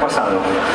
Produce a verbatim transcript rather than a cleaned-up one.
Pasado.